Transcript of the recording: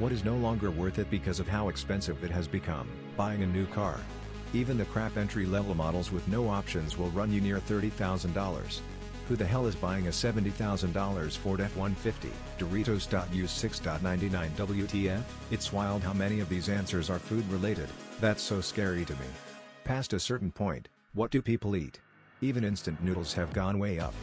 What is no longer worth it because of how expensive it has become? Buying a new car. Even the crap entry-level models with no options will run you near $30,000. Who the hell is buying a $70,000 Ford F-150? Doritos.Use 6.99 WTF? It's wild how many of these answers are food-related. That's so scary to me. Past a certain point, what do people eat? Even instant noodles have gone way up.